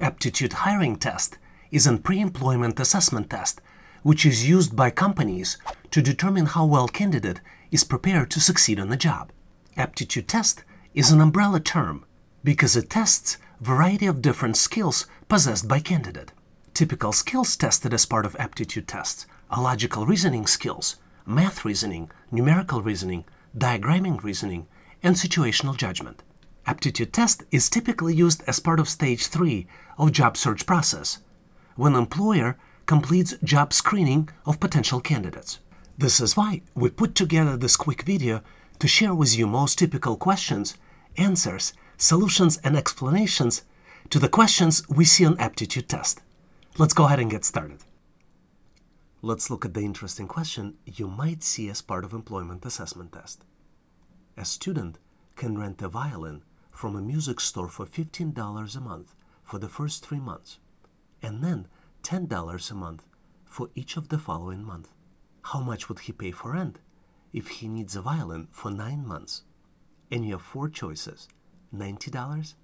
Aptitude Hiring Test is a pre-employment assessment test, which is used by companies to determine how well a candidate is prepared to succeed on the job. Aptitude test is an umbrella term because it tests a variety of different skills possessed by candidate. Typical skills tested as part of aptitude tests are logical reasoning skills, math reasoning, numerical reasoning, diagramming reasoning, and situational judgment. Aptitude test is typically used as part of stage 3 of job search process, when employer completes job screening of potential candidates. This is why we put together this quick video to share with you most typical questions, answers, solutions, and explanations to the questions we see on aptitude test. Let's go ahead and get started. Let's look at the interesting question you might see as part of employment assessment test. A student can rent a violin from a music store for $15 a month for the first 3 months, and then $10 a month for each of the following months. How much would he pay for rent if he needs a violin for 9 months? And you have 4 choices: $90,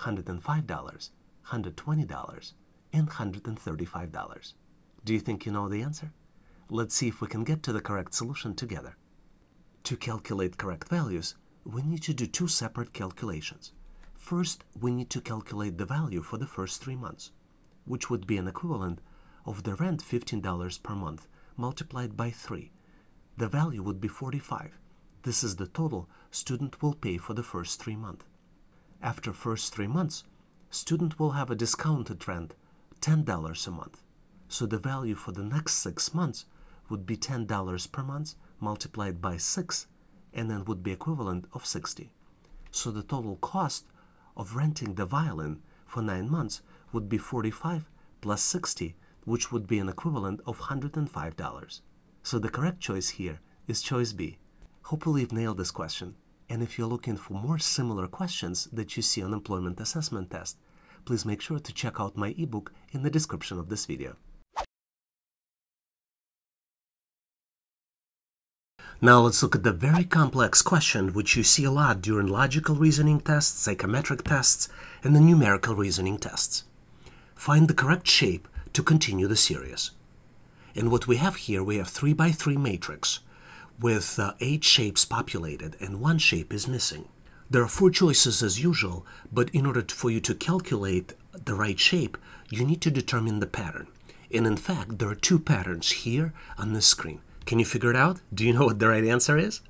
$105, $120, and $135. Do you think you know the answer? Let's see if we can get to the correct solution together. To calculate correct values, we need to do 2 separate calculations. First, we need to calculate the value for the first 3 months, which would be an equivalent of the rent $15 per month multiplied by 3. The value would be 45. This is the total student will pay for the first 3 months. After first 3 months, student will have a discounted rent $10 a month. So the value for the next 6 months would be $10 per month multiplied by 6, and then would be equivalent of 60. So the total cost of renting the violin for 9 months would be 45 plus 60, which would be an equivalent of $105. So the correct choice here is choice B. Hopefully you've nailed this question. And if you're looking for more similar questions that you see on employment assessment test, please make sure to check out my ebook in the description of this video. Now let's look at the very complex question which you see a lot during logical reasoning tests, psychometric tests, and the numerical reasoning tests. Find the correct shape to continue the series. And what we have here, we have 3x3 matrix with 8 shapes populated and 1 shape is missing. There are 4 choices as usual, but in order for you to calculate the right shape, you need to determine the pattern. And in fact, there are 2 patterns here on this screen. Can you figure it out? Do you know what the right answer is?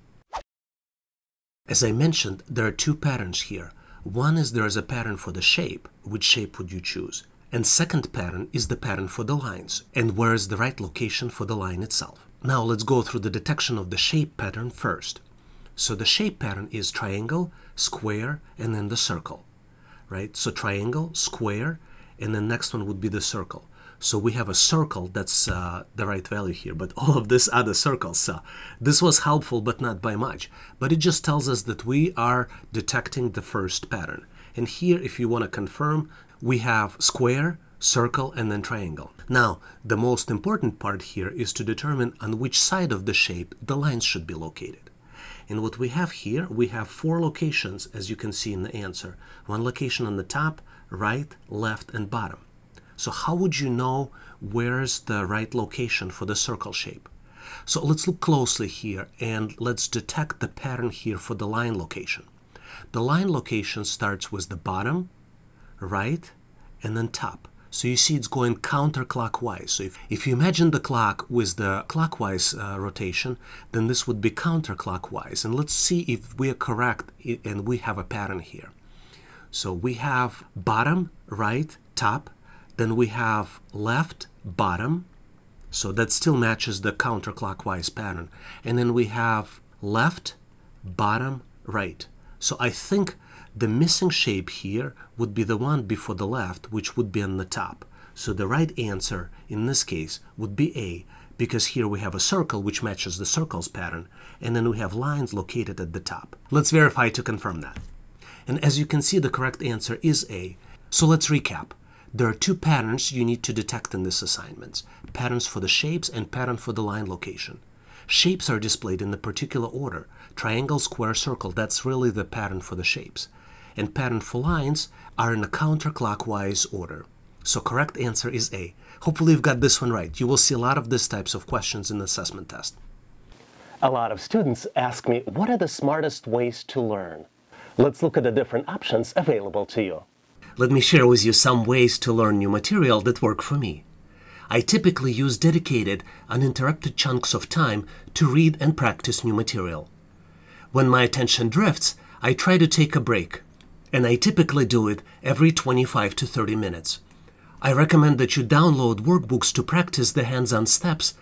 As I mentioned, there are 2 patterns here. One is there is a pattern for the shape. Which shape would you choose? And second pattern is the pattern for the lines, and where is the right location for the line itself. Now let's go through the detection of the shape pattern first. So the shape pattern is triangle, square, and then the circle, right? So triangle, square, and the next one would be the circle. So we have a circle that's the right value here, but all of this other circles. So this was helpful, but not by much. But it just tells us that we are detecting the first pattern. And here, if you want to confirm, we have square, circle, and then triangle. Now, the most important part here is to determine on which side of the shape the lines should be located. And what we have here, we have 4 locations, as you can see in the answer. 1 location on the top, right, left, and bottom. So how would you know where's the right location for the circle shape? So let's look closely here and let's detect the pattern here for the line location. The line location starts with the bottom, right, and then top. So you see it's going counterclockwise. So if you imagine the clock with the clockwise rotation, then this would be counterclockwise. And let's see if we are correct and we have a pattern here. So we have bottom, right, top. Then we have left, bottom, so that still matches the counterclockwise pattern. And then we have left, bottom, right. So I think the missing shape here would be the one before the left, which would be on the top. So the right answer in this case would be A, because here we have a circle which matches the circle's pattern, and then we have lines located at the top. Let's verify to confirm that. And as you can see, the correct answer is A. So let's recap. There are 2 patterns you need to detect in this assignment. Patterns for the shapes and pattern for the line location. Shapes are displayed in a particular order. Triangle, square, circle, that's really the pattern for the shapes. and parentful lines are in a counterclockwise order. So correct answer is A. Hopefully you've got this one right. You will see a lot of these types of questions in the assessment test. A lot of students ask me, what are the smartest ways to learn? Let's look at the different options available to you. Let me share with you some ways to learn new material that work for me. I typically use dedicated, uninterrupted chunks of time to read and practice new material. When my attention drifts, I try to take a break, and I typically do it every 25 to 30 minutes. I recommend that you download workbooks to practice the hands-on steps,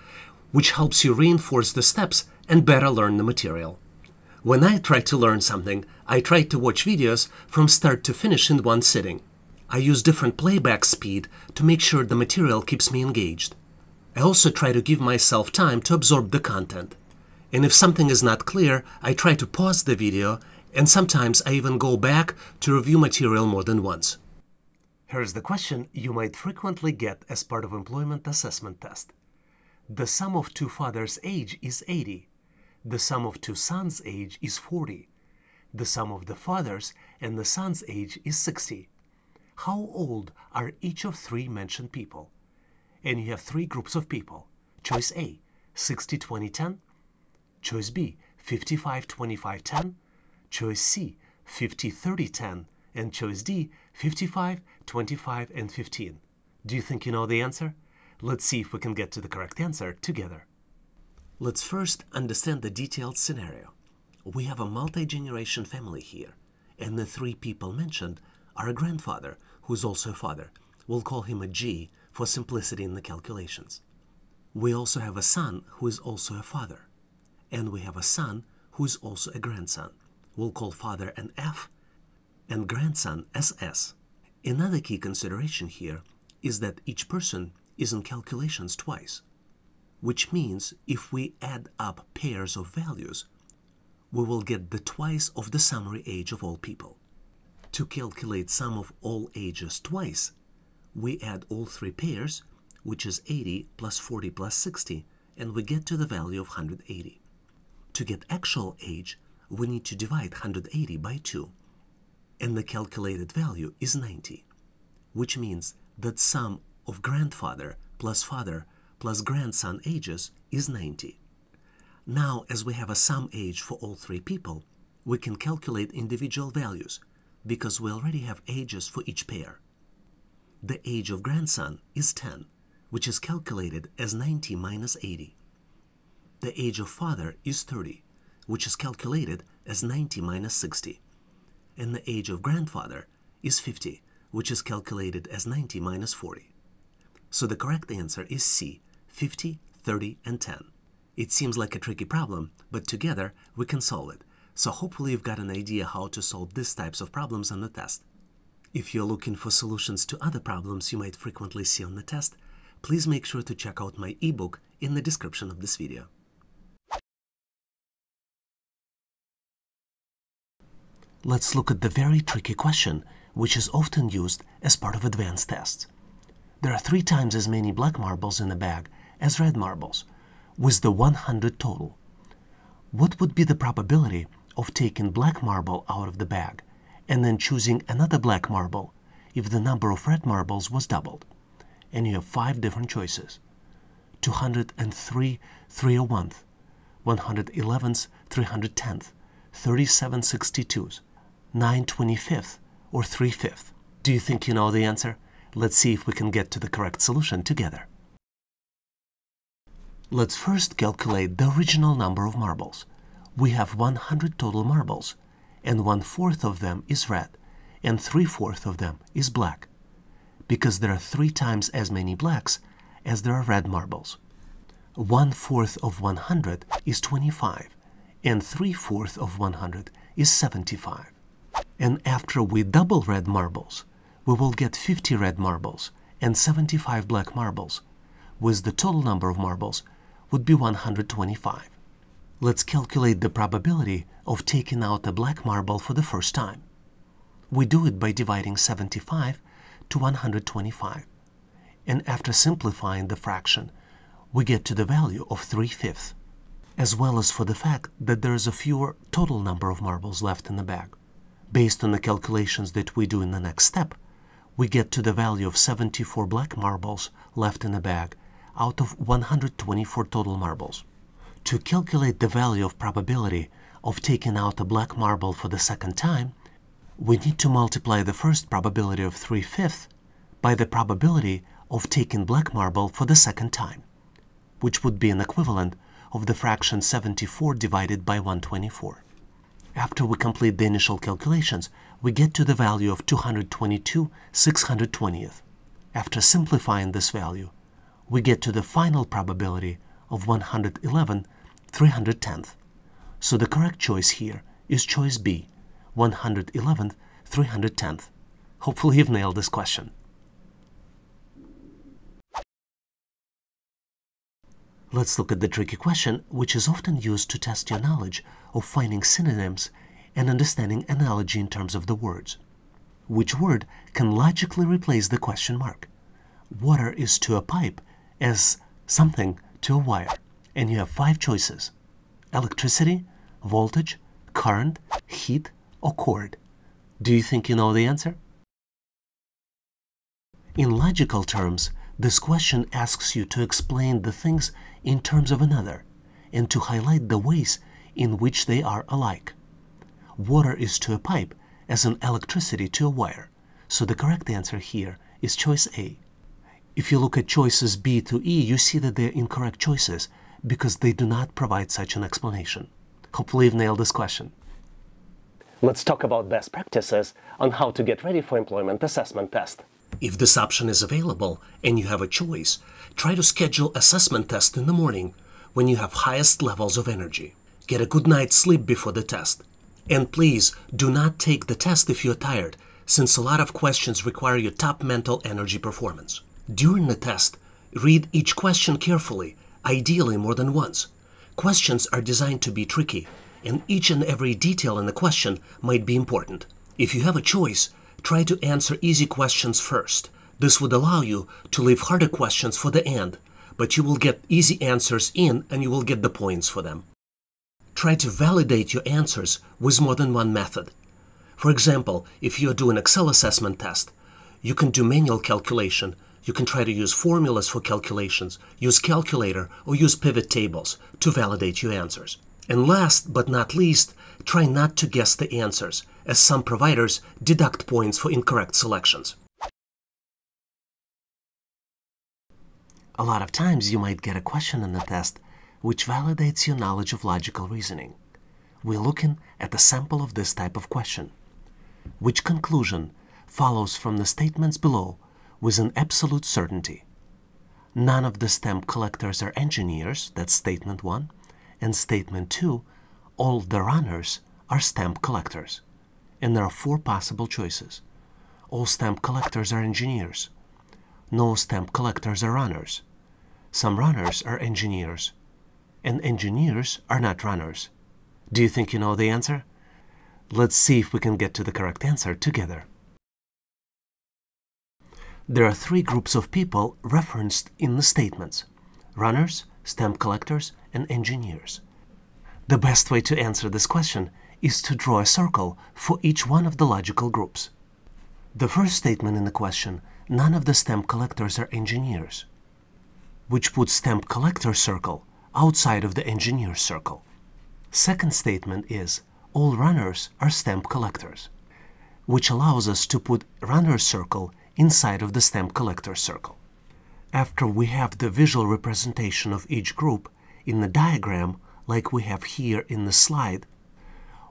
which helps you reinforce the steps and better learn the material. When I try to learn something, I try to watch videos from start to finish in one sitting. I use different playback speed to make sure the material keeps me engaged. I also try to give myself time to absorb the content. And if something is not clear, I try to pause the video, and sometimes I even go back to review material more than once. Here's the question you might frequently get as part of employment assessment test. The sum of two fathers' age is 80. The sum of two sons' age is 40. The sum of the father's and the son's age is 60. How old are each of three mentioned people? And you have three groups of people. Choice A, 60-20-10. Choice B, 55-25-10. Choice C, 50-30-10. And choice D, 55-25-15. Do you think you know the answer? Let's see if we can get to the correct answer together. Let's first understand the detailed scenario. We have a multi-generation family here, and the three people mentioned are a grandfather, who is also a father. We'll call him a G for simplicity in the calculations. We also have a son who is also a father, and we have a son who is also a grandson. We'll call father an F and grandson as S. Another key consideration here is that each person is in calculations twice, which means if we add up pairs of values, we will get the twice of the summary age of all people. To calculate sum of all ages twice, we add all three pairs, which is 80 plus 40 plus 60, and we get to the value of 180. To get actual age, we need to divide 180 by 2, and the calculated value is 90, which means that sum of grandfather plus father plus grandson ages is 90. Now, as we have a sum age for all three people, we can calculate individual values because we already have ages for each pair. The age of grandson is 10, which is calculated as 90 minus 80. The age of father is 30, which is calculated as 90 minus 60. And the age of grandfather is 50, which is calculated as 90 minus 40. So the correct answer is C, 50, 30, and 10. It seems like a tricky problem, but together we can solve it. So hopefully you've got an idea how to solve these types of problems on the test. If you're looking for solutions to other problems you might frequently see on the test, please make sure to check out my ebook in the description of this video. Let's look at the very tricky question, which is often used as part of advanced tests. There are 3 times as many black marbles in a bag as red marbles, with the 100 total. What would be the probability of taking black marble out of the bag and then choosing another black marble if the number of red marbles was doubled? And you have 5 different choices. 203 301th, 111th 310th, 3762s, 925th, or 3/5. Do you think you know the answer? Let's see if we can get to the correct solution together. Let's first calculate the original number of marbles. We have 100 total marbles, and 1/4 of them is red, and 3/4 of them is black, because there are 3 times as many blacks as there are red marbles. 1/4 of 100 is 25, and 3/4 of 100 is 75. And after we double red marbles, we will get 50 red marbles and 75 black marbles, with the total number of marbles would be 125. Let's calculate the probability of taking out a black marble for the first time. We do it by dividing 75 to 125. And after simplifying the fraction, we get to the value of 3/5, as well as for the fact that there is a fewer total number of marbles left in the bag, based on the calculations that we do in the next step, we get to the value of 74 black marbles left in the bag out of 124 total marbles. To calculate the value of probability of taking out a black marble for the second time, we need to multiply the first probability of 3/5 by the probability of taking black marble for the second time, which would be an equivalent of the fraction 74 divided by 124. After we complete the initial calculations, we get to the value of 222/620. After simplifying this value, we get to the final probability of 111/310. So the correct choice here is choice B, 111/310. Hopefully you've nailed this question. Let's look at the tricky question, which is often used to test your knowledge of finding synonyms and understanding analogy in terms of the words. Which word can logically replace the question mark? Water is to a pipe as something to a wire. And you have 5 choices: electricity, voltage, current, heat, or cord. Do you think you know the answer? In logical terms, this question asks you to explain the things in terms of another and to highlight the ways in which they are alike. Water is to a pipe as an electricity to a wire, so the correct answer here is choice A. If you look at choices B to E, you see that they're incorrect choices because they do not provide such an explanation. Hopefully you've nailed this question. Let's talk about best practices on how to get ready for employment assessment test. If this option is available and you have a choice, try to schedule assessment test in the morning when you have highest levels of energy. Get a good night's sleep before the test. And please do not take the test if you're tired, since a lot of questions require your top mental energy performance. During the test, read each question carefully, ideally more than once. Questions are designed to be tricky, and each and every detail in the question might be important. If you have a choice, try to answer easy questions first. This would allow you to leave harder questions for the end, but you will get easy answers in and you will get the points for them. Try to validate your answers with more than one method. For example, if you do an Excel assessment test, you can do manual calculation. You can try to use formulas for calculations, use calculator, or use pivot tables to validate your answers. And last but not least, try not to guess the answers, as some providers deduct points for incorrect selections. A lot of times you might get a question in the test which validates your knowledge of logical reasoning. We're looking at a sample of this type of question. Which conclusion follows from the statements below with an absolute certainty? None of the stamp collectors are engineers, that's statement 1, and statement 2, all the runners are stamp collectors. And there are 4 possible choices. All stamp collectors are engineers. No stamp collectors are runners. Some runners are engineers. And engineers are not runners. Do you think you know the answer? Let's see if we can get to the correct answer together. There are 3 groups of people referenced in the statements: runners, stamp collectors, and engineers. The best way to answer this question is to draw a circle for each one of the logical groups. The first statement in the question, none of the stamp collectors are engineers, which puts stamp collector circle outside of the engineer circle. Second statement is, all runners are stamp collectors, which allows us to put runner circle inside of the stamp collector circle. After we have the visual representation of each group in the diagram, like we have here in the slide,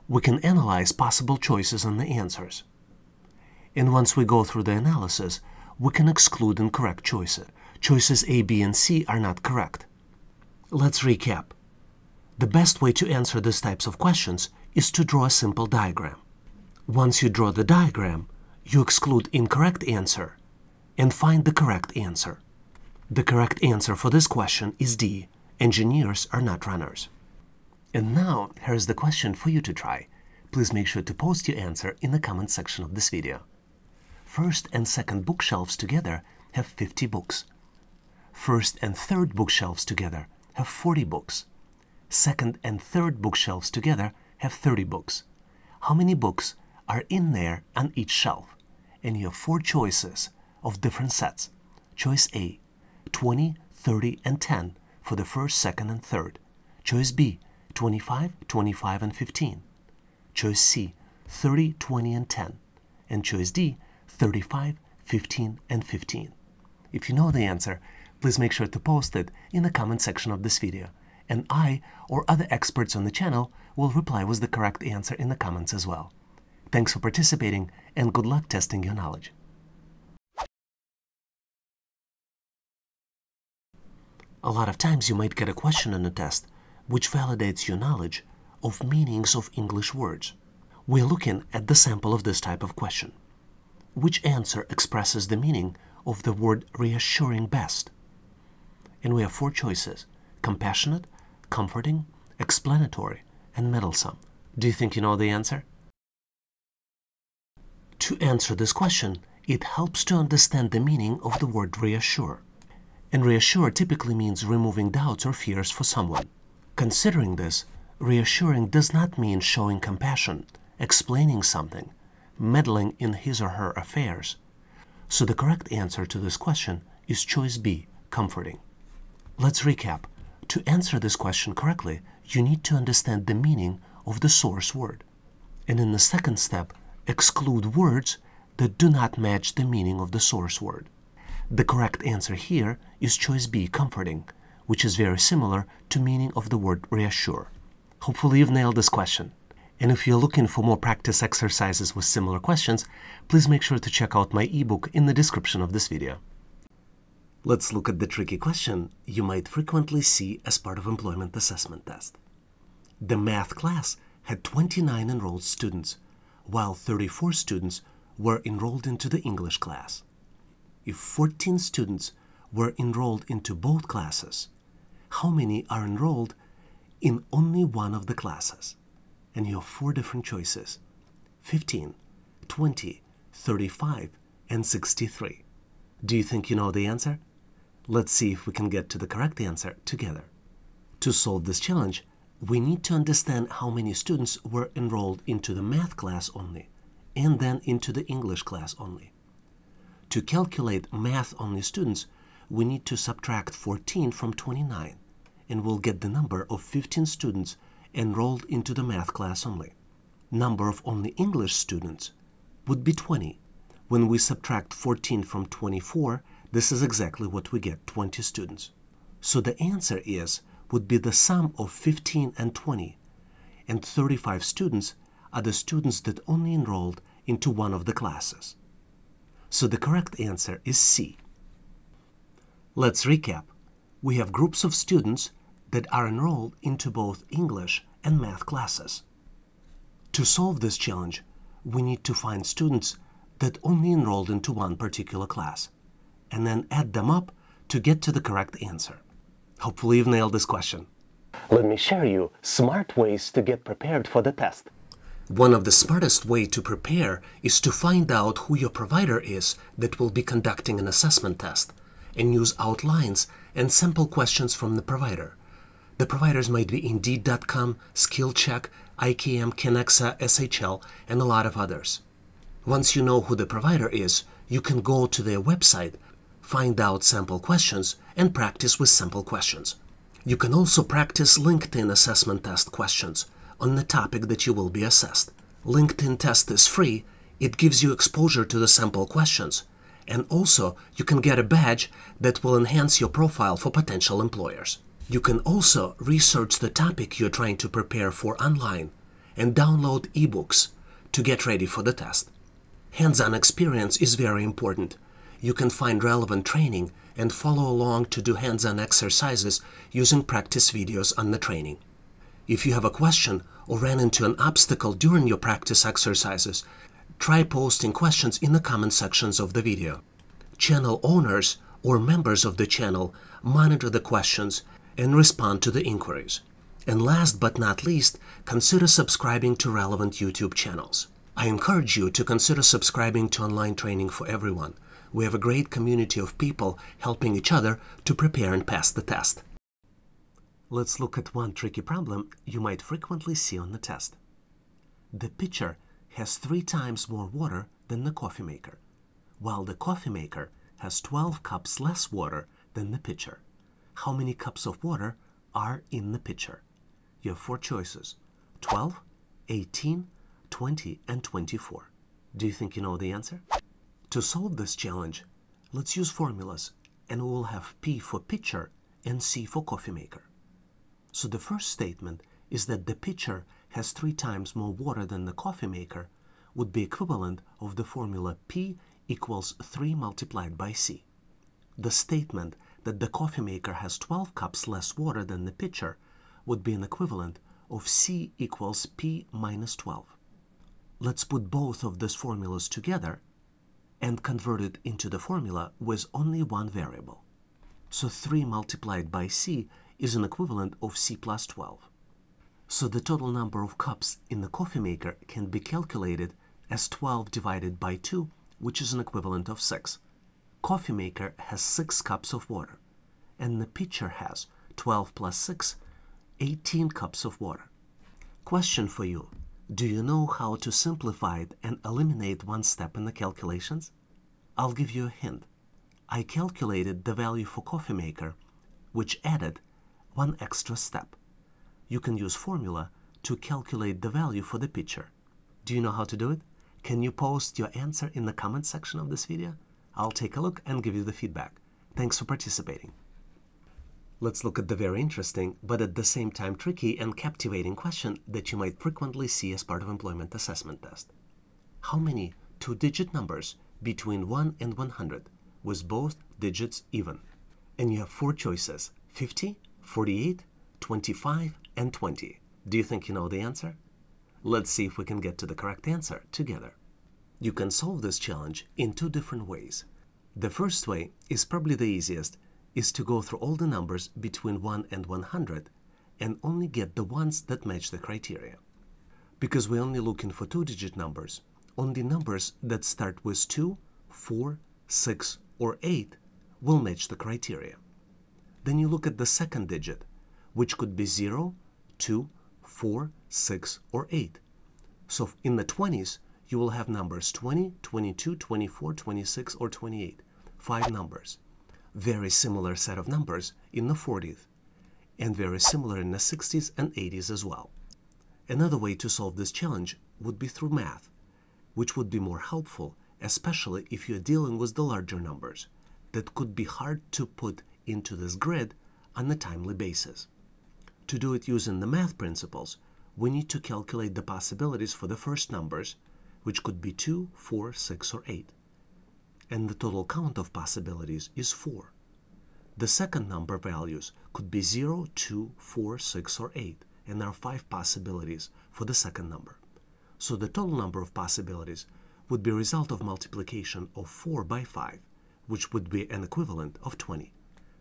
we can analyze possible choices and the answers. And once we go through the analysis, we can exclude incorrect choices. Choices A, B, and C are not correct. Let's recap. The best way to answer these types of questions is to draw a simple diagram. Once you draw the diagram, you exclude incorrect answer and find the correct answer. The correct answer for this question is D. Engineers are not runners. And now, here's the question for you to try. Please make sure to post your answer in the comment section of this video. First and second bookshelves together have 50 books. First and third bookshelves together have 40 books. Second and third bookshelves together have 30 books. How many books are in there on each shelf, and you have four choices of different sets. Choice A, 20, 30, and 10 for the first, second, and third. Choice B, 25, 25, and 15. Choice C, 30, 20, and 10. And choice D, 35, 15, and 15. If you know the answer, please make sure to post it in the comment section of this video, and I or other experts on the channel will reply with the correct answer in the comments as well. Thanks for participating, and good luck testing your knowledge. A lot of times you might get a question in a test which validates your knowledge of meanings of English words. We're looking at the sample of this type of question. Which answer expresses the meaning of the word reassuring best? And we have four choices: compassionate, comforting, explanatory, and meddlesome. Do you think you know the answer? To answer this question, it helps to understand the meaning of the word reassure. And reassure typically means removing doubts or fears for someone. Considering this, reassuring does not mean showing compassion, explaining something, meddling in his or her affairs. So the correct answer to this question is choice B, comforting. Let's recap. To answer this question correctly, you need to understand the meaning of the source word. And in the second step, exclude words that do not match the meaning of the source word. The correct answer here is choice B, comforting, which is very similar to meaning of the word reassure. Hopefully you've nailed this question. And if you're looking for more practice exercises with similar questions, please make sure to check out my ebook in the description of this video. Let's look at the tricky question you might frequently see as part of employment assessment test. The math class had 29 enrolled students, while 34 students were enrolled into the English class. If 14 students were enrolled into both classes, how many are enrolled in only one of the classes? And you have four different choices: 15, 20, 35, and 63. Do you think you know the answer? Let's see if we can get to the correct answer together. To solve this challenge, we need to understand how many students were enrolled into the math class only, and then into the English class only. To calculate math-only students, we need to subtract 14 from 29, and we'll get the number of 15 students enrolled into the math class only. Number of only English students would be 20. When we subtract 14 from 24, this is exactly what we get, 20 students. So the answer would be the sum of 15 and 20, and 35 students are the students that only enrolled into one of the classes. So the correct answer is C. Let's recap. We have groups of students that are enrolled into both English and math classes. To solve this challenge, we need to find students that only enrolled into one particular class, and then add them up to get to the correct answer. Hopefully you've nailed this question. Let me share you smart ways to get prepared for the test. One of the smartest ways to prepare is to find out who your provider is that will be conducting an assessment test, and use outlines and sample questions from the provider. The providers might be Indeed.com, SkillCheck, IKM, Connexa, SHL, and a lot of others. Once you know who the provider is, you can go to their website, find out sample questions, and practice with sample questions. You can also practice LinkedIn assessment test questions on the topic that you will be assessed. LinkedIn test is free. It gives you exposure to the sample questions. And also, you can get a badge that will enhance your profile for potential employers. You can also research the topic you're trying to prepare for online and download ebooks to get ready for the test. Hands-on experience is very important. You can find relevant training and follow along to do hands-on exercises using practice videos on the training. If you have a question or ran into an obstacle during your practice exercises, try posting questions in the comment sections of the video. Channel owners or members of the channel monitor the questions and respond to the inquiries. And last but not least, consider subscribing to relevant YouTube channels. I encourage you to consider subscribing to Online Training for Everyone. We have a great community of people helping each other to prepare and pass the test. Let's look at one tricky problem you might frequently see on the test. The picture has 3 times more water than the coffee maker, while the coffee maker has 12 cups less water than the pitcher. How many cups of water are in the pitcher? You have 4 choices: 12, 18, 20, and 24. Do you think you know the answer? To solve this challenge, let's use formulas, and we will have P for pitcher and C for coffee maker. So the first statement is that the pitcher has 3 times more water than the coffee maker would be equivalent of the formula P equals 3 multiplied by C. The statement that the coffee maker has 12 cups less water than the pitcher would be an equivalent of C equals P minus 12. Let's put both of these formulas together and convert it into the formula with only one variable. So 3 multiplied by C is an equivalent of C plus 12. So the total number of cups in the coffee maker can be calculated as 12 divided by 2, which is an equivalent of 6. Coffee maker has 6 cups of water, and the pitcher has 12 plus 6, 18 cups of water. Question for you: do you know how to simplify it and eliminate one step in the calculations? I'll give you a hint. I calculated the value for coffee maker, which added 1 extra step. You can use formula to calculate the value for the pitcher. Do you know how to do it? Can you post your answer in the comment section of this video? I'll take a look and give you the feedback. Thanks for participating. Let's look at the very interesting, but at the same time tricky and captivating question that you might frequently see as part of employment assessment test. How many 2-digit numbers between 1 and 100 with both digits even? And you have 4 choices: 50, 48, 25, and 20. Do you think you know the answer? Let's see if we can get to the correct answer together. You can solve this challenge in 2 different ways. The first way is probably the easiest, is to go through all the numbers between 1 and 100 and only get the ones that match the criteria. Because we're only looking for 2-digit numbers, only numbers that start with 2, 4, 6, or 8 will match the criteria. Then you look at the second digit, which could be 0, 2, 4, 6, or 8. So in the 20s, you will have numbers 20, 22, 24, 26, or 28. 5 numbers. Very similar set of numbers in the 40s, and very similar in the 60s and 80s as well. Another way to solve this challenge would be through math, which would be more helpful, especially if you're dealing with the larger numbers that could be hard to put into this grid on a timely basis. To do it using the math principles, we need to calculate the possibilities for the first numbers, which could be 2, 4, 6, or 8. And the total count of possibilities is 4. The second number values could be 0, 2, 4, 6, or 8, and there are 5 possibilities for the second number. So the total number of possibilities would be a result of multiplication of 4 by 5, which would be an equivalent of 20.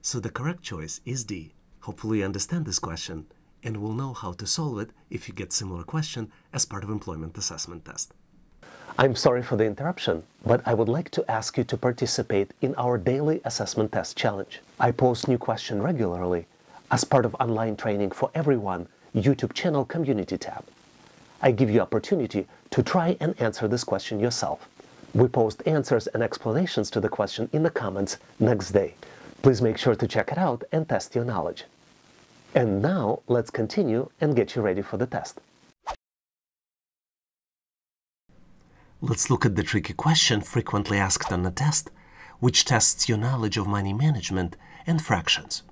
So the correct choice is D. Hopefully you understand this question and will know how to solve it if you get similar question as part of employment assessment test. I'm sorry for the interruption, but I would like to ask you to participate in our daily assessment test challenge. I post new questions regularly as part of online training for everyone YouTube channel community tab. I give you opportunity to try and answer this question yourself. We post answers and explanations to the question in the comments next day. Please make sure to check it out and test your knowledge. And now let's continue and get you ready for the test. Let's look at the tricky question frequently asked on the test, which tests your knowledge of money management and fractions.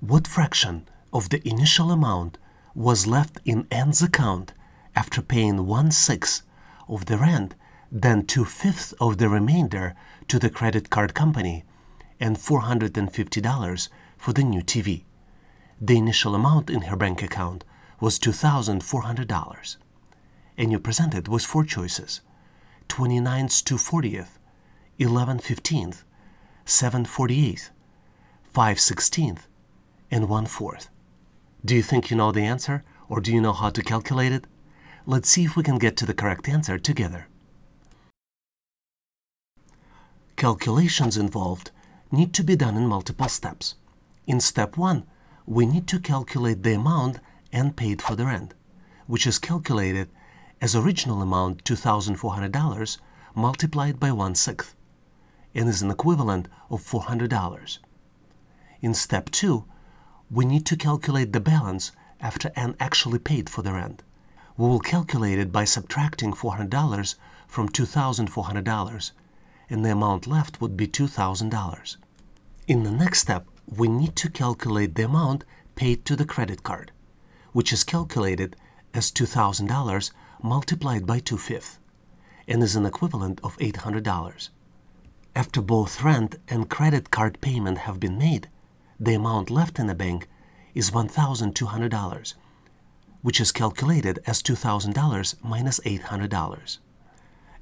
What fraction of the initial amount was left in N's account after paying 1/6 of the rent, then 2/5 of the remainder to the credit card company, and $450 for the new TV? The initial amount in her bank account was $2,400. And you presented with 4 choices: 29/240, 11/15, 7/48, 5/16, and 1/4. Do you think you know the answer, or do you know how to calculate it? Let's see if we can get to the correct answer together. Calculations involved need to be done in multiple steps. In step 1, we need to calculate the amount and paid for the rent, which is calculated as original amount $2,400 multiplied by 1/6 and is an equivalent of $400. In step 2, we need to calculate the balance after Anne actually paid for the rent. We will calculate it by subtracting $400 from $2,400, and the amount left would be $2,000. In the next step, we need to calculate the amount paid to the credit card, which is calculated as $2,000 multiplied by 2/5, and is an equivalent of $800. After both rent and credit card payment have been made, the amount left in the bank is $1,200, which is calculated as $2,000 minus $800.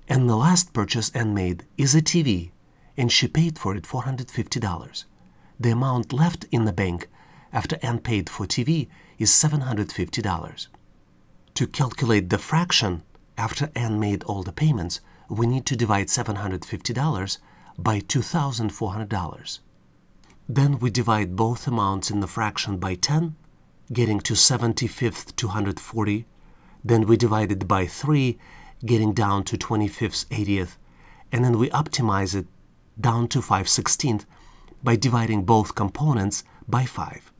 And the last purchase Anne made is a TV, and she paid for it $450. The amount left in the bank after Anne paid for TV is $750. To calculate the fraction after Anne made all the payments, we need to divide $750 by $2,400. Then we divide both amounts in the fraction by 10, getting to 75/240. Then we divide it by 3, getting down to 25/80. And then we optimize it down to 5/16 by dividing both components by 5.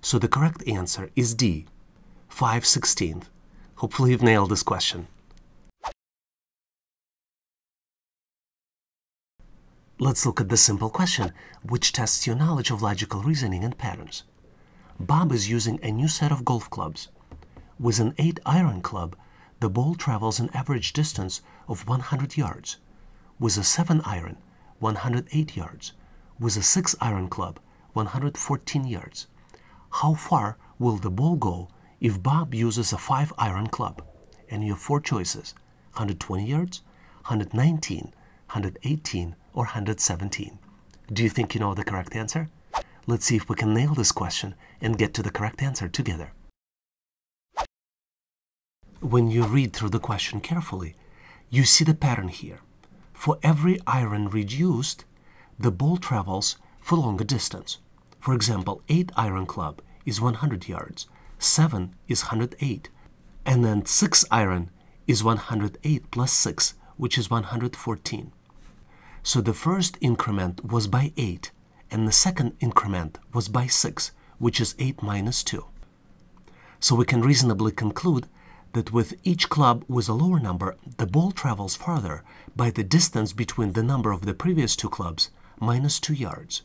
So the correct answer is D, 5/16. Hopefully you've nailed this question. Let's look at the simple question, which tests your knowledge of logical reasoning and patterns. Bob is using a new set of golf clubs. With an 8-iron club, the ball travels an average distance of 100 yards. With a 7-iron, 108 yards. With a 6-iron club, 114 yards. How far will the ball go if Bob uses a 5-iron club? And you have 4 choices: 120 yards, 119, 118, or 117. Do you think you know the correct answer? Let's see if we can nail this question and get to the correct answer together. When you read through the question carefully, you see the pattern here. For every iron reduced, the ball travels for longer distance. For example, 8-iron club is 100 yards, 7 is 108, and then 6-iron is 108 plus 6, which is 114. So the first increment was by 8, and the second increment was by 6, which is 8 minus 2. So we can reasonably conclude that with each club with a lower number, the ball travels farther by the distance between the number of the previous 2 clubs minus 2 yards.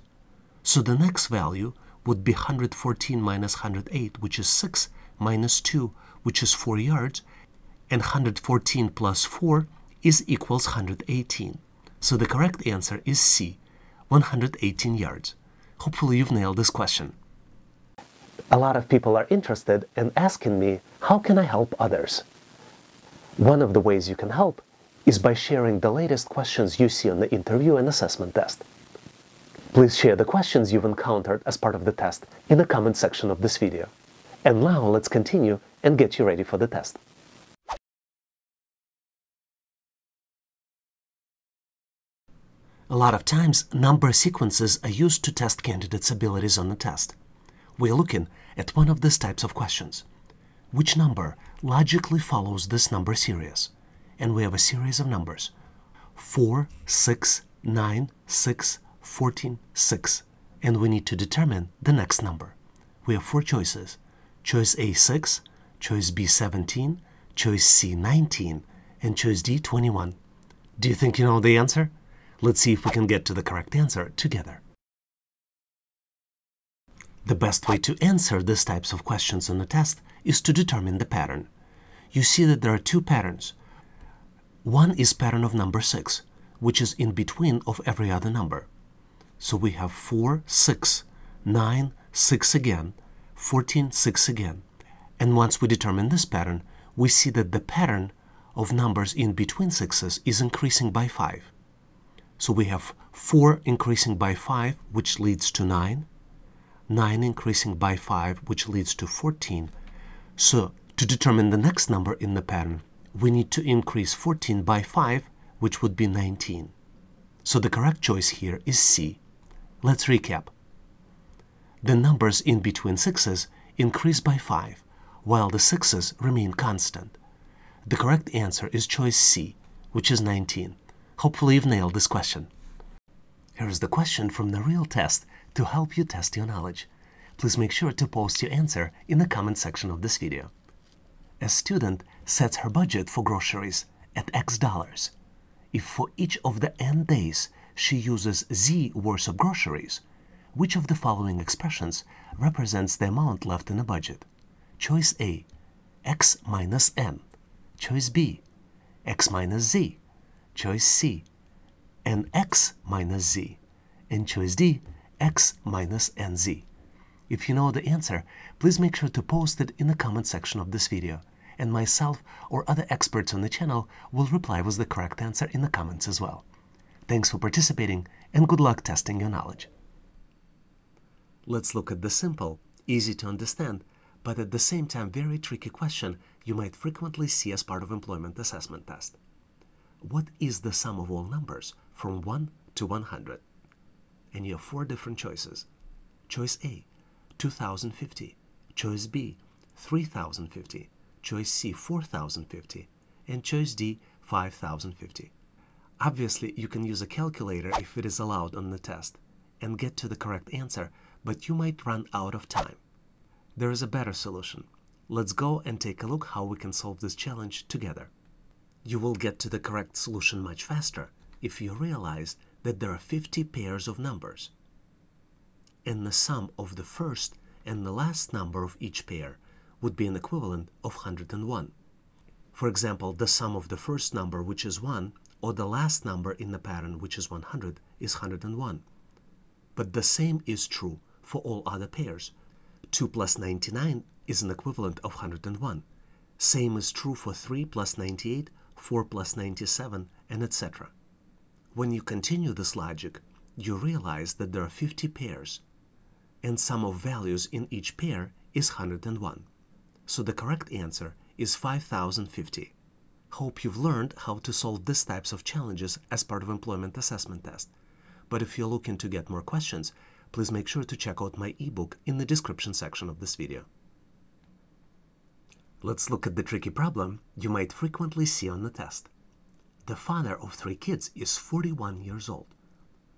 So the next value would be 114 minus 108, which is 6, minus 2, which is 4 yards, and 114 plus 4 is equals 118. So the correct answer is C, 118 yards. Hopefully you've nailed this question. A lot of people are interested in asking me, how can I help others? One of the ways you can help is by sharing the latest questions you see on the interview and assessment test. Please share the questions you've encountered as part of the test in the comment section of this video. And now let's continue and get you ready for the test. A lot of times, number sequences are used to test candidates' abilities on the test. We're looking at one of these types of questions. Which number logically follows this number series? And we have a series of numbers: 4, 6, 9, 6, 14, 6. And we need to determine the next number. We have 4 choices: choice A, 6, choice B, 17, choice C, 19, and choice D, 21. Do you think you know the answer? Let's see if we can get to the correct answer together. The best way to answer these types of questions on the test is to determine the pattern. You see that there are 2 patterns. One is pattern of number 6, which is in between of every other number. So we have 4, 6, 9, 6 again, 14, 6 again. And once we determine this pattern, we see that the pattern of numbers in between 6s is increasing by 5. So we have 4 increasing by 5, which leads to 9, 9 increasing by 5, which leads to 14. So to determine the next number in the pattern, we need to increase 14 by 5, which would be 19. So the correct choice here is C. Let's recap. The numbers in between 6s increase by 5, while the 6s remain constant. The correct answer is choice C, which is 19. Hopefully you've nailed this question. Here is the question from the real test to help you test your knowledge. Please make sure to post your answer in the comment section of this video. A student sets her budget for groceries at X dollars. If for each of the N days she uses Z worth of groceries, which of the following expressions represents the amount left in the budget? Choice A, X minus N. Choice B, X minus Z. Choice C, N X minus Z. And choice D, X minus NZ. If you know the answer, please make sure to post it in the comment section of this video, and myself or other experts on the channel will reply with the correct answer in the comments as well. Thanks for participating, and good luck testing your knowledge. Let's look at the simple, easy to understand, but at the same time very tricky question you might frequently see as part of employment assessment test. What is the sum of all numbers from 1 to 100? And you have four different choices. Choice A, 2,050. Choice B, 3,050. Choice C, 4,050. And choice D, 5,050. Obviously, you can use a calculator if it is allowed on the test and get to the correct answer, but you might run out of time. There is a better solution. Let's go and take a look how we can solve this challenge together. You will get to the correct solution much faster if you realize that there are 50 pairs of numbers, and the sum of the first and the last number of each pair would be an equivalent of 101. For example, the sum of the first number, which is 1, or the last number in the pattern, which is 100, is 101. But the same is true for all other pairs. 2 plus 99 is an equivalent of 101. Same is true for 3 plus 98, 4 plus 97, and etc. When you continue this logic, you realize that there are 50 pairs, and sum of values in each pair is 101. So the correct answer is 5,050. Hope you've learned how to solve these types of challenges as part of employment assessment test. But if you're looking to get more questions, please make sure to check out my ebook in the description section of this video. Let's look at the tricky problem you might frequently see on the test. The father of 3 kids is 41 years old.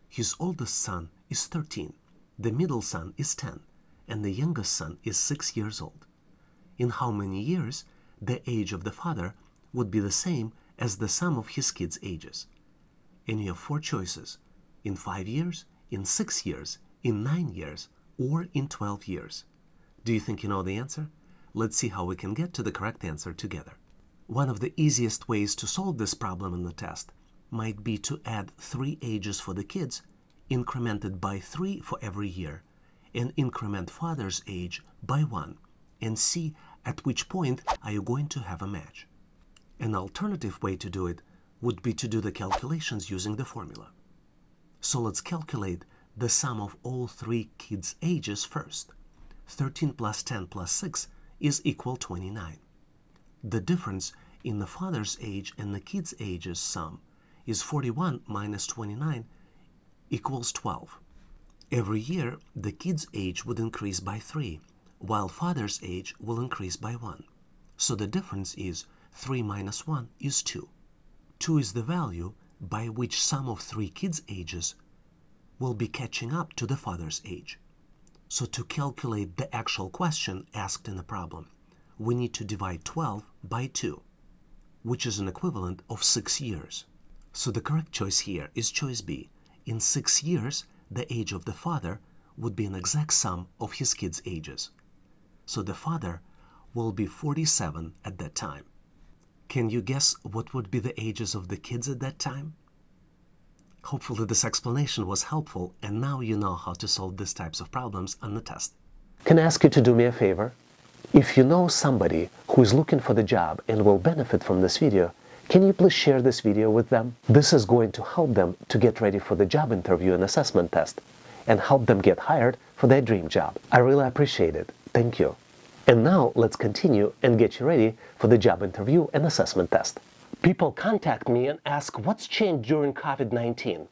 His oldest son is 13, the middle son is 10, and the youngest son is 6 years old. In how many years the age of the father would be the same as the sum of his kids' ages? And you have four choices: in 5 years, in 6 years, in 9 years, or in 12 years. Do you think you know the answer? Let's see how we can get to the correct answer together. One of the easiest ways to solve this problem in the test might be to add 3 ages for the kids, incremented by 3 for every year, and increment father's age by 1, and see at which point are you going to have a match. An alternative way to do it would be to do the calculations using the formula. So let's calculate the sum of all 3 kids' ages first. 13 plus 10 plus 6 is equal 29. The difference in the father's age and the kids' ages sum is 41 minus 29 equals 12. Every year, the kid's age would increase by 3, while father's age will increase by 1. So the difference is 3 minus 1 is 2. 2 is the value by which sum of 3 kids' ages will be catching up to the father's age. So to calculate the actual question asked in the problem, we need to divide 12 by 2, which is an equivalent of 6 years. So the correct choice here is choice B. In 6 years, the age of the father would be an exact sum of his kids' ages. So the father will be 47 at that time. Can you guess what would be the ages of the kids at that time? Hopefully this explanation was helpful, and now you know how to solve these types of problems on the test. Can I ask you to do me a favor? If you know somebody who is looking for the job and will benefit from this video, can you please share this video with them? This is going to help them to get ready for the job interview and assessment test, and help them get hired for their dream job. I really appreciate it. Thank you. And now let's continue and get you ready for the job interview and assessment test. People contact me and ask what's changed during COVID-19.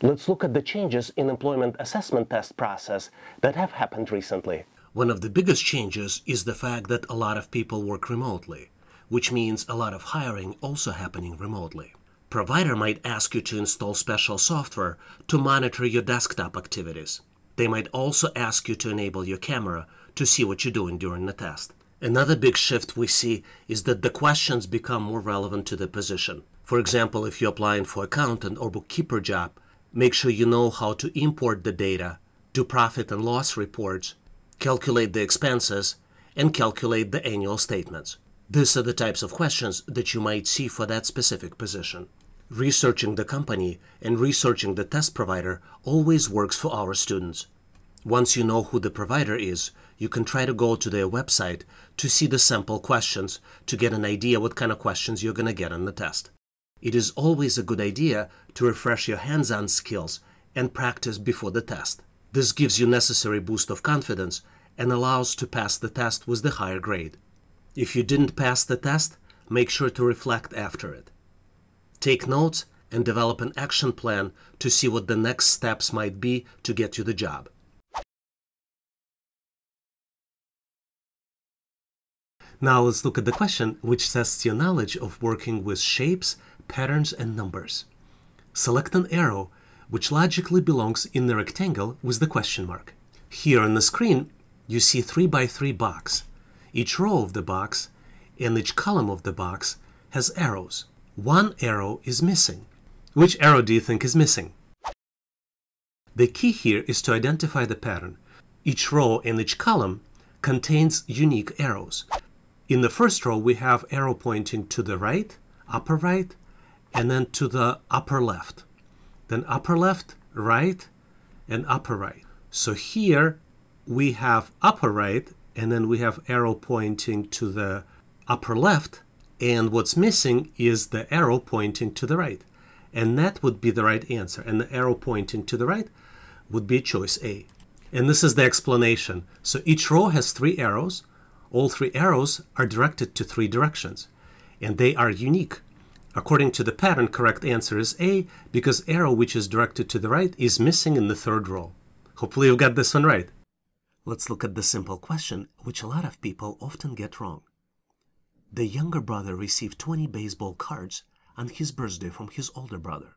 Let's look at the changes in employment assessment test process that have happened recently. One of the biggest changes is the fact that a lot of people work remotely, which means a lot of hiring also happening remotely. Provider might ask you to install special software to monitor your desktop activities. They might also ask you to enable your camera to see what you're doing during the test. Another big shift we see is that the questions become more relevant to the position. For example, if you're applying for accountant or bookkeeper job, make sure you know how to import the data, do profit and loss reports, calculate the expenses, and calculate the annual statements. These are the types of questions that you might see for that specific position. Researching the company and researching the test provider always works for our students. Once you know who the provider is, you can try to go to their website to see the sample questions to get an idea what kind of questions you're going to get on the test. It is always a good idea to refresh your hands-on skills and practice before the test. This gives you necessary boost of confidence and allows to pass the test with the higher grade. If you didn't pass the test, make sure to reflect after it. Take notes and develop an action plan to see what the next steps might be to get you the job. Now let's look at the question which tests your knowledge of working with shapes, patterns, and numbers. Select an arrow which logically belongs in the rectangle with the question mark. Here on the screen, you see 3x3 box. Each row of the box and each column of the box has arrows. One arrow is missing. Which arrow do you think is missing? The key here is to identify the pattern. Each row and each column contains unique arrows. In the first row, we have arrow pointing to the right, and then to the upper left. Then upper left, right, and upper right. So here we have upper right, and then we have arrow pointing to the upper left, and what's missing is the arrow pointing to the right, and that would be the right answer, and the arrow pointing to the right would be choice A. And this is the explanation. So each row has 3 arrows. All 3 arrows are directed to 3 directions, and they are unique. According to the pattern, correct answer is A, because arrow which is directed to the right is missing in the 3rd row. Hopefully you've got this one right. Let's look at the simple question, which a lot of people often get wrong. The younger brother received 20 baseball cards on his birthday from his older brother.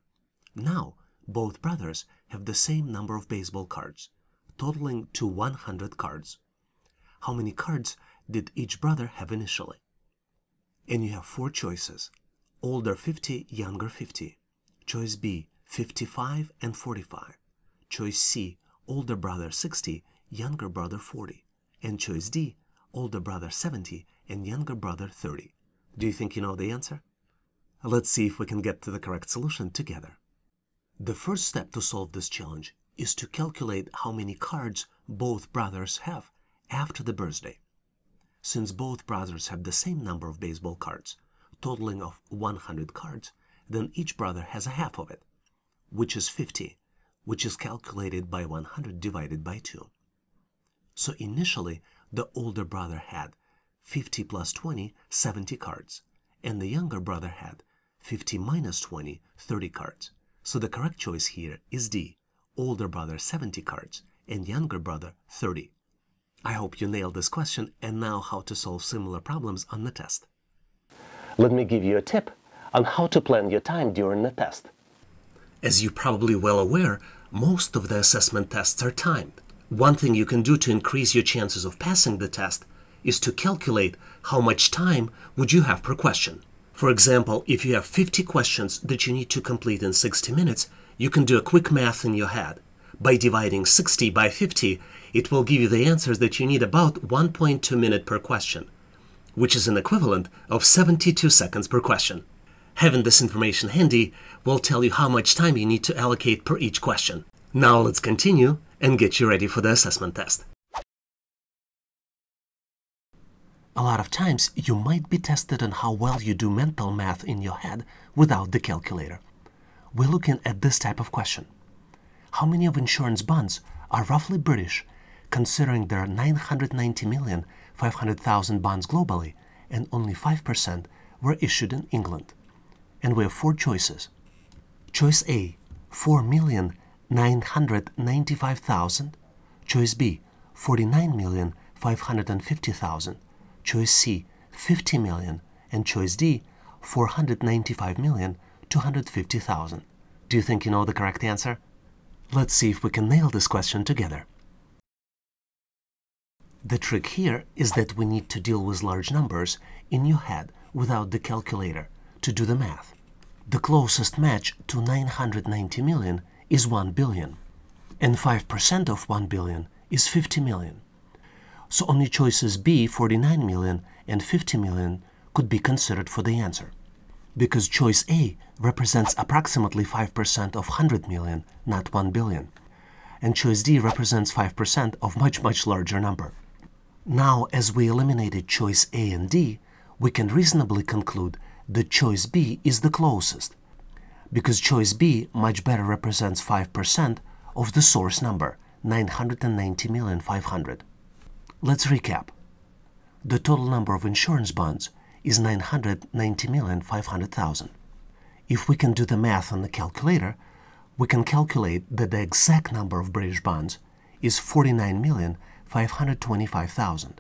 Now, both brothers have the same number of baseball cards, totaling to 100 cards. How many cards did each brother have initially? And you have 4 choices: older 50, younger 50. Choice B, 55 and 45. Choice C, older brother 60, younger brother 40, and choice D, older brother 70 and younger brother 30. Do you think you know the answer? Let's see if we can get to the correct solution together. The first step to solve this challenge is to calculate how many cards both brothers have after the birthday. Since both brothers have the same number of baseball cards, totaling of 100 cards, then each brother has a half of it, which is 50, which is calculated by 100 divided by 2. So initially, the older brother had 50 plus 20, 70 cards, and the younger brother had 50 minus 20, 30 cards. So the correct choice here is D, older brother 70 cards, and younger brother 30. I hope you nailed this question and know how to solve similar problems on the test. Let me give you a tip on how to plan your time during the test. As you're probably well aware, most of the assessment tests are timed. One thing you can do to increase your chances of passing the test is to calculate how much time would you have per question. For example, if you have 50 questions that you need to complete in 60 minutes, you can do a quick math in your head. By dividing 60 by 50, it will give you the answers that you need about 1.2 minutes per question, which is an equivalent of 72 seconds per question. Having this information handy will tell you how much time you need to allocate per each question. Now let's continue and get you ready for the assessment test. A lot of times you might be tested on how well you do mental math in your head without the calculator. We're looking at this type of question. How many of insurance bonds are roughly British, considering there are 990,500,000 bonds globally and only 5% were issued in England? And we have 4 choices. Choice A, 4,995,000, choice B, 49,550,000, choice C, 50,000, and choice D, 495,250,000. Do you think you know the correct answer? Let's see if we can nail this question together. The trick here is that we need to deal with large numbers in your head without the calculator to do the math. The closest match to 990 million is 1 billion, and 5% of 1 billion is 50 million. So only choices B, 49 million, and 50 million could be considered for the answer, because choice A represents approximately 5% of 100 million, not 1 billion, and choice D represents 5% of much larger number. Now, as we eliminated choice A and D, we can reasonably conclude that choice B is the closest, because choice B much better represents 5% of the source number, 990,500,000. Let's recap. The total number of insurance bonds is 990,500,000. If we can do the math on the calculator, we can calculate that the exact number of British bonds is 49,525,000.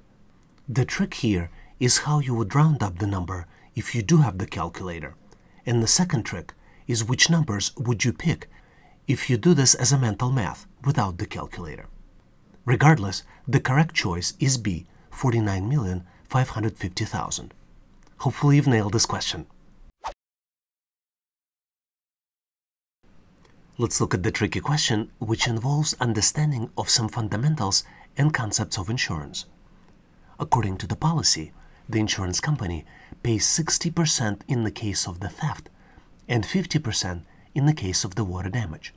The trick here is how you would round up the number if you do have the calculator. And the second trick is which numbers would you pick if you do this as a mental math without the calculator. Regardless, the correct choice is B, 49,550,000. Hopefully you've nailed this question. Let's look at the tricky question, which involves understanding of some fundamentals and concepts of insurance. According to the policy, the insurance company pays 60% in the case of the theft and 50% in the case of the water damage.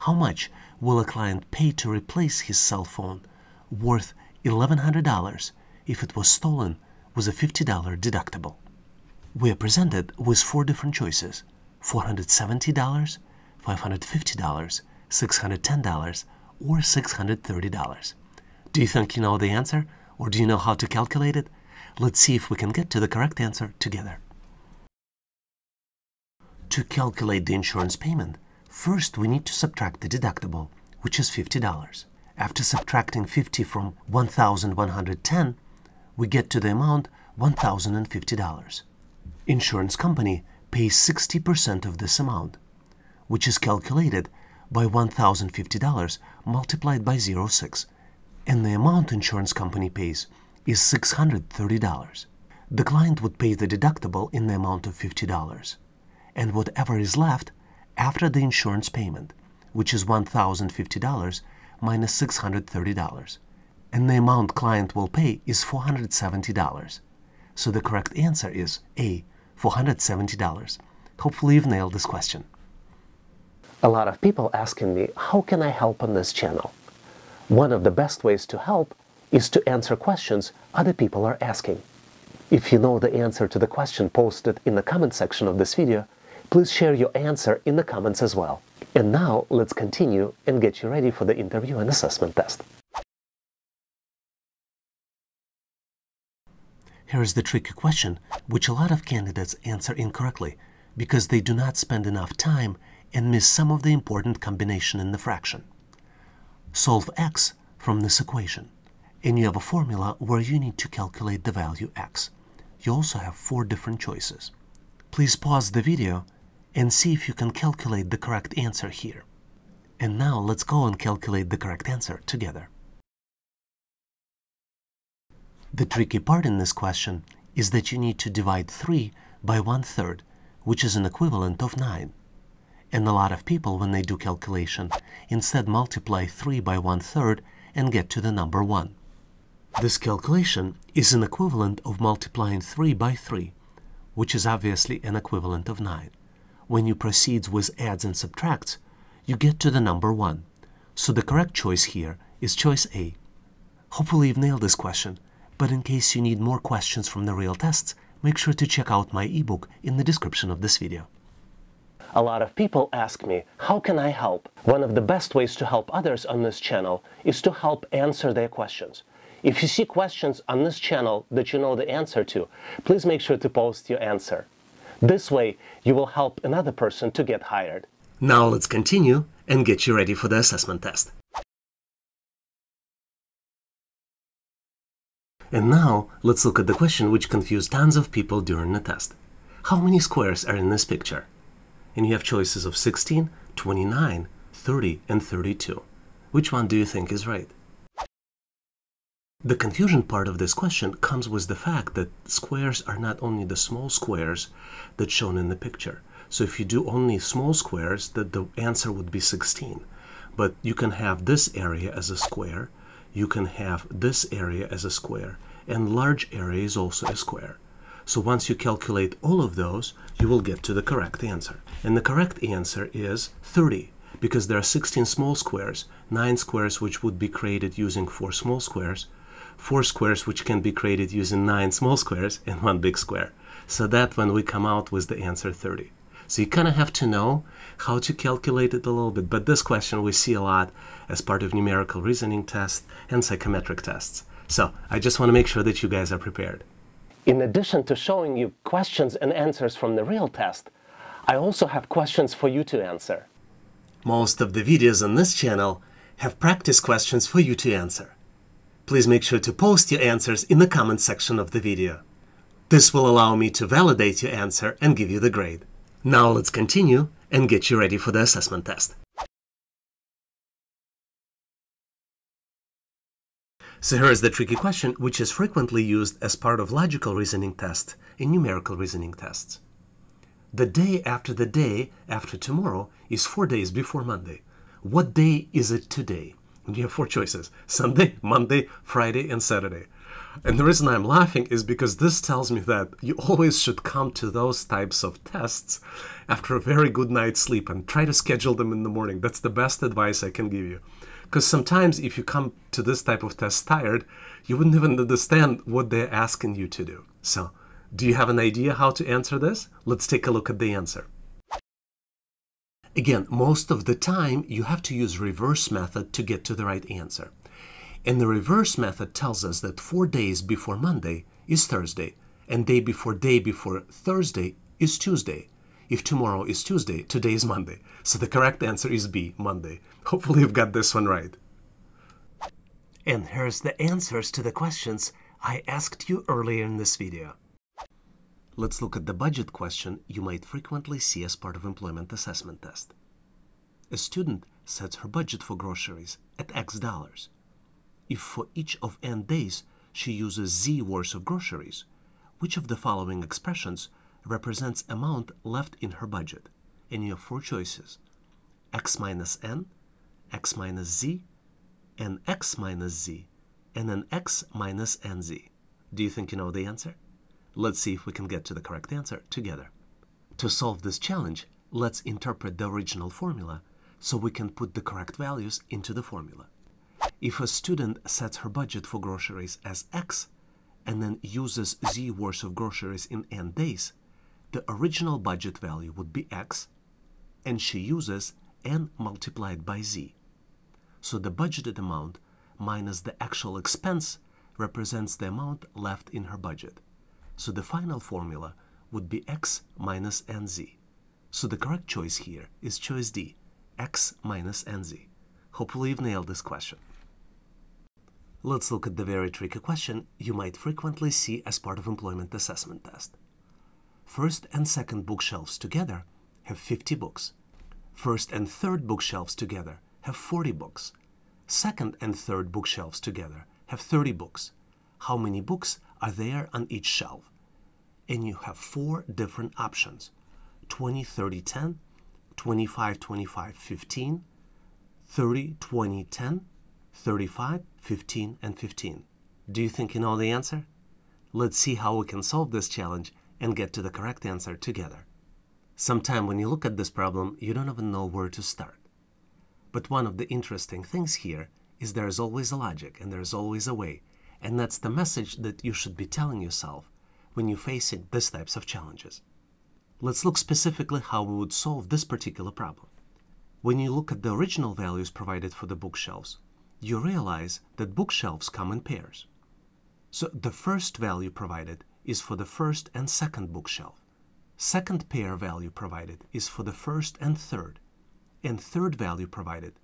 How much will a client pay to replace his cell phone worth $1,100 if it was stolen with a $50 deductible? We are presented with four different choices: $470, $550, $610, or $630. Do you think you know the answer, or do you know how to calculate it? Let's see if we can get to the correct answer together. To calculate the insurance payment, first we need to subtract the deductible, which is $50. After subtracting 50 from 1,110, we get to the amount $1,050. Insurance company pays 60% of this amount, which is calculated by $1,050 multiplied by 0.6, and the amount insurance company pays is $630. The client would pay the deductible in the amount of $50, and whatever is left after the insurance payment, which is $1,050 minus $630. And the amount client will pay is $470. So the correct answer is A, $470. Hopefully you've nailed this question. A lot of people asking me, how can I help on this channel? One of the best ways to help is to answer questions other people are asking. If you know the answer to the question posted in the comment section of this video, please share your answer in the comments as well. And now let's continue and get you ready for the interview and assessment test. Here is the tricky question, which a lot of candidates answer incorrectly because they do not spend enough time and miss some of the important combination in the fraction. Solve x from this equation, and you have a formula where you need to calculate the value x. You also have four different choices. Please pause the video and see if you can calculate the correct answer here. And now let's go and calculate the correct answer together. The tricky part in this question is that you need to divide 3 by 1/3, which is an equivalent of 9. And a lot of people, when they do calculation, instead multiply 3 by 1/3 and get to the number 1. This calculation is an equivalent of multiplying 3 by 3, which is obviously an equivalent of 9. When you proceed with adds and subtracts, you get to the number 1. So the correct choice here is choice A. Hopefully you've nailed this question. But in case you need more questions from the real tests, make sure to check out my ebook in the description of this video. A lot of people ask me, how can I help? One of the best ways to help others on this channel is to help answer their questions. If you see questions on this channel that you know the answer to, please make sure to post your answer. This way, you will help another person to get hired. Now let's continue and get you ready for the assessment test. And now let's look at the question which confused tons of people during the test. How many squares are in this picture? And you have choices of 16, 29, 30, and 32. Which one do you think is right? The confusion part of this question comes with the fact that squares are not only the small squares that's shown in the picture. So if you do only small squares, the answer would be 16. But you can have this area as a square, you can have this area as a square, and large area is also a square. So once you calculate all of those, you will get to the correct answer. And the correct answer is 30, because there are 16 small squares, 9 squares which would be created using 4 small squares, 4 squares which can be created using 9 small squares, and 1 big square. So that when we come out with the answer 30. So you kind of have to know how to calculate it a little bit, but this question we see a lot as part of numerical reasoning tests and psychometric tests. So I just want to make sure that you guys are prepared. In addition to showing you questions and answers from the real test, I also have questions for you to answer. Most of the videos on this channel have practice questions for you to answer. Please make sure to post your answers in the comment section of the video. This will allow me to validate your answer and give you the grade. Now let's continue and get you ready for the assessment test. So here is the tricky question, which is frequently used as part of logical reasoning tests and numerical reasoning tests. The day after tomorrow is 4 days before Monday. What day is it today? And you have 4 choices: Sunday, Monday, Friday, and Saturday. And the reason I'm laughing is because this tells me that you always should come to those types of tests after a very good night's sleep and try to schedule them in the morning. That's the best advice I can give you. Because sometimes if you come to this type of test tired, you wouldn't even understand what they're asking you to do. So, do you have an idea how to answer this? Let's take a look at the answer. Again, most of the time you have to use reverse method to get to the right answer. And the reverse method tells us that 4 days before Monday is Thursday, and day before Thursday is Tuesday. If tomorrow is Tuesday, today is Monday. So the correct answer is B, Monday. Hopefully you've got this one right. And here's the answers to the questions I asked you earlier in this video. Let's look at the budget question you might frequently see as part of employment assessment test. A student sets her budget for groceries at X dollars. If for each of N days she uses Z worth of groceries, which of the following expressions represents amount left in her budget? And you have 4 choices: X minus N, X minus Z, and X minus Z, and an X minus NZ. Do you think you know the answer? Let's see if we can get to the correct answer together. To solve this challenge, let's interpret the original formula so we can put the correct values into the formula. If a student sets her budget for groceries as X and then uses Z worth of groceries in N days, the original budget value would be X, and she uses N multiplied by Z. So the budgeted amount minus the actual expense represents the amount left in her budget. So the final formula would be X minus NZ. So the correct choice here is choice D, X minus NZ. Hopefully you've nailed this question. Let's look at the very tricky question you might frequently see as part of employment assessment test. First and second bookshelves together have 50 books. First and third bookshelves together have 40 books. Second and third bookshelves together have 30 books. How many books are there on each shelf? And you have 4 different options: 20, 30, 10, 25, 25, 15, 30, 20, 10, 35, 15, and 15. Do you think you know the answer? Let's see how we can solve this challenge and get to the correct answer together. Sometimes when you look at this problem, you don't even know where to start. But one of the interesting things here is there is always a logic and there is always a way. And that's the message that you should be telling yourself when you're facing these types of challenges. Let's look specifically how we would solve this particular problem. When you look at the original values provided for the bookshelves, you realize that bookshelves come in pairs. So the first value provided is for the first and second bookshelf. Second pair value provided is for the first and third. And third value provided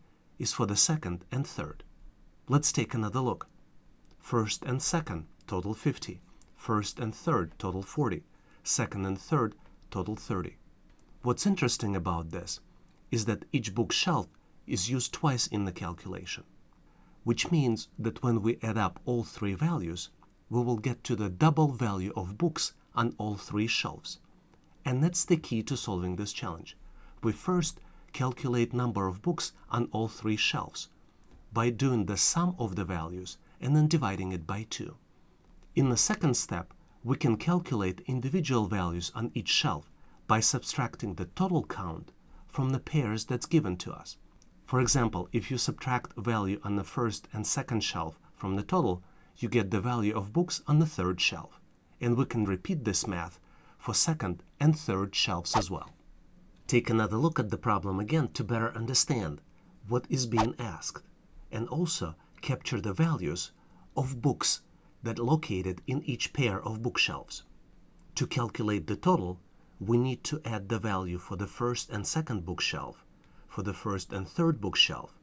is for the second and third. Let's take another look. First and second total 50. First and third, total 40. Second and third, total 30. What's interesting about this is that each bookshelf is used twice in the calculation, which means that when we add up all three values, we will get to the double value of books on all three shelves. And that's the key to solving this challenge. We first calculate number of books on all three shelves by doing the sum of the values and then dividing it by 2. In the second step, we can calculate individual values on each shelf by subtracting the total count from the pairs that's given to us. For example, if you subtract value on the first and second shelf from the total, you get the value of books on the third shelf. And we can repeat this math for second and third shelves as well. Take another look at the problem again to better understand what is being asked, and also capture the values of books that are located in each pair of bookshelves. To calculate the total, we need to add the value for the first and second bookshelf, for the first and third bookshelf,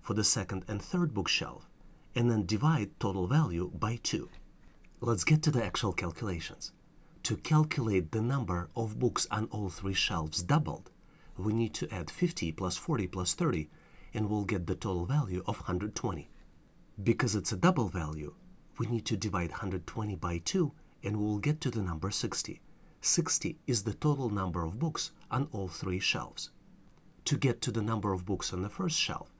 for the second and third bookshelf, and then divide total value by 2. Let's get to the actual calculations. To calculate the number of books on all three shelves doubled, we need to add 50 plus 40 plus 30, and we'll get the total value of 120. Because it's a double value, we need to divide 120 by 2, and we'll get to the number 60. 60 is the total number of books on all three shelves. To get to the number of books on the first shelf,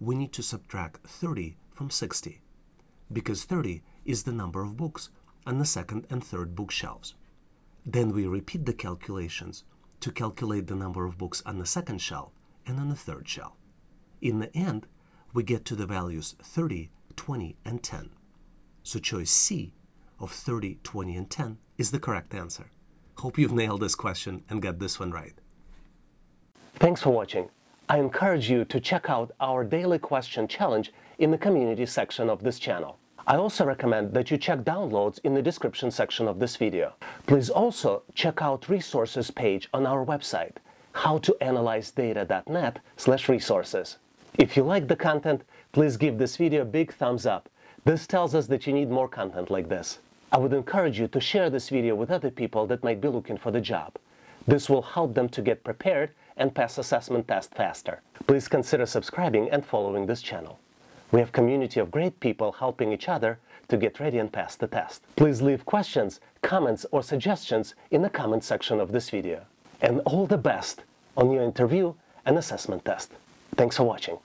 we need to subtract 30 from 60, because 30 is the number of books on the second and third bookshelves. Then we repeat the calculations to calculate the number of books on the second shelf and on the third shelf. In the end, we get to the values 30, 20, and 10. So choice C of 30, 20, and 10 is the correct answer. Hope you've nailed this question and got this one right. Thanks for watching. I encourage you to check out our daily question challenge in the community section of this channel. I also recommend that you check downloads in the description section of this video. Please also check out resources page on our website, howtoanalyzedata.net/resources. If you like the content, please give this video a big thumbs up. This tells us that you need more content like this. I would encourage you to share this video with other people that might be looking for the job. This will help them to get prepared and pass assessment tests faster. Please consider subscribing and following this channel. We have a community of great people helping each other to get ready and pass the test. Please leave questions, comments, or suggestions in the comment section of this video. And all the best on your interview and assessment test. Thanks for watching.